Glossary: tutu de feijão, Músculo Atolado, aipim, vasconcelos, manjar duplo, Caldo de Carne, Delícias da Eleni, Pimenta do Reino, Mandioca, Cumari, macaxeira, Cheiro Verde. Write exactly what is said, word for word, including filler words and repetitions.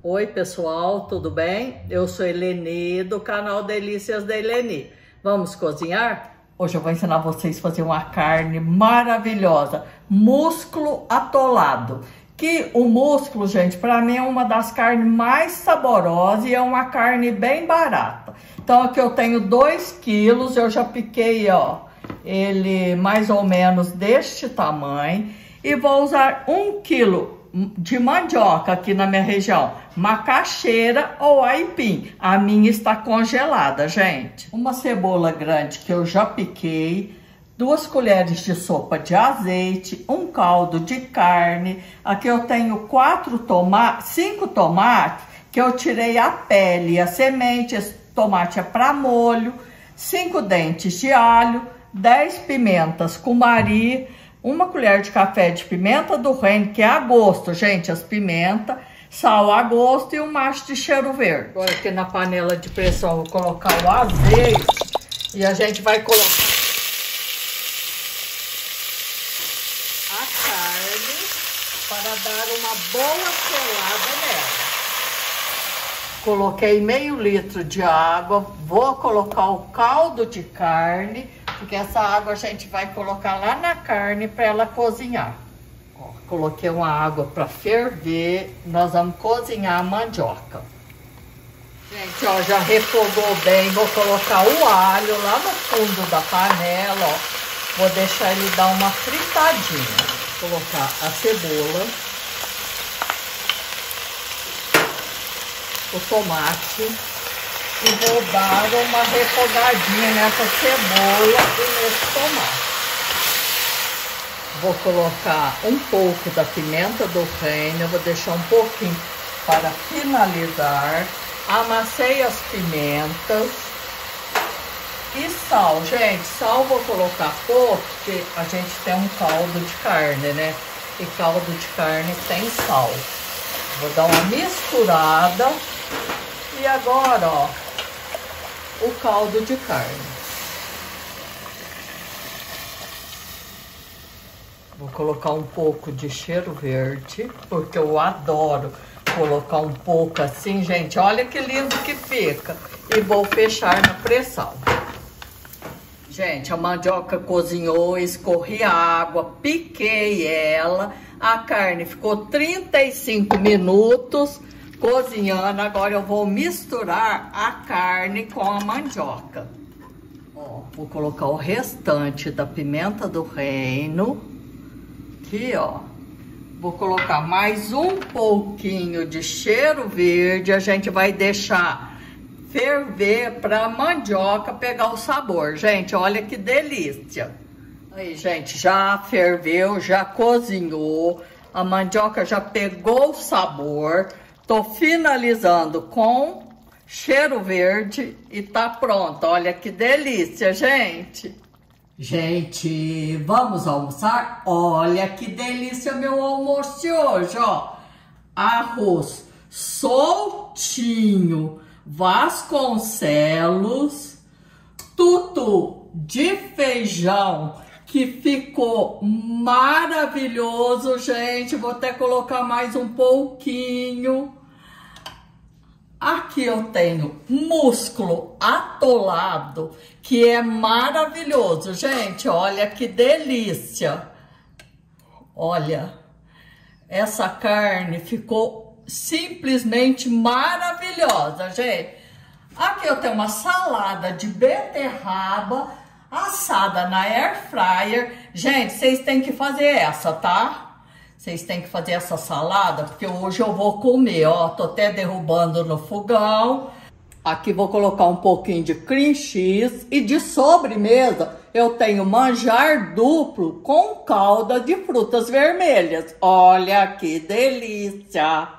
Oi pessoal, tudo bem? Eu sou Eleni do canal Delícias da Eleni. Vamos cozinhar? Hoje eu vou ensinar vocês a fazer uma carne maravilhosa, músculo atolado. Que o músculo, gente, para mim é uma das carnes mais saborosas e é uma carne bem barata. Então aqui eu tenho dois quilos, eu já piquei, ó, ele mais ou menos deste tamanho. E vou usar um quilo de mandioca aqui na minha região, macaxeira ou aipim. A minha está congelada, gente. Uma cebola grande que eu já piquei, duas colheres de sopa de azeite, um caldo de carne. Aqui eu tenho quatro tomates, cinco tomates que eu tirei a pele e a semente. Esse tomate é para molho. Cinco dentes de alho, dez pimentas cumari, uma colher de café de pimenta do reino, que é a gosto, gente, as pimentas, sal a gosto e um maço de cheiro verde. Agora aqui na panela de pressão vou colocar o azeite e a gente vai colocar a carne para dar uma boa selada nela. Coloquei meio litro de água, vou colocar o caldo de carne, porque essa água a gente vai colocar lá na carne para ela cozinhar. Ó, coloquei uma água para ferver, nós vamos cozinhar a mandioca. Gente, ó, já refogou bem, vou colocar o alho lá no fundo da panela, ó. Vou deixar ele dar uma fritadinha. Vou colocar a cebola, o tomate. E vou dar uma refogadinha nessa cebola e nesse tomate. Vou colocar um pouco da pimenta do reino, eu vou deixar um pouquinho para finalizar. Amassei as pimentas e sal. Gente, sal vou colocar pouco, porque a gente tem um caldo de carne, né? E caldo de carne tem sal. Vou dar uma misturada. E agora, ó, o caldo de carne. Vou colocar um pouco de cheiro verde, porque eu adoro colocar um pouco assim, gente. Olha que lindo que fica. E vou fechar na pressão. Gente, a mandioca cozinhou, escorri a água, piquei ela. A carne ficou trinta e cinco minutos. Cozinhando, agora eu vou misturar a carne com a mandioca. Ó, vou colocar o restante da pimenta do reino. Aqui, ó. Vou colocar mais um pouquinho de cheiro verde. A gente vai deixar ferver para a mandioca pegar o sabor. Gente, olha que delícia. Aí, gente, já ferveu, já cozinhou. A mandioca já pegou o sabor. Tô finalizando com cheiro verde e tá pronto. Olha que delícia, gente! Gente, vamos almoçar? Olha que delícia meu almoço de hoje, ó! Arroz soltinho, vasconcelos, tutu de feijão, que ficou maravilhoso, gente. Vou até colocar mais um pouquinho. Aqui eu tenho músculo atolado, que é maravilhoso, gente. Olha que delícia. Olha, essa carne ficou simplesmente maravilhosa, gente. Aqui eu tenho uma salada de beterraba assada na air fryer. Gente, vocês têm que fazer essa, tá? Vocês têm que fazer essa salada, porque hoje eu vou comer, ó. Tô até derrubando no fogão. Aqui vou colocar um pouquinho de cream cheese. E de sobremesa, eu tenho manjar duplo com calda de frutas vermelhas. Olha que delícia!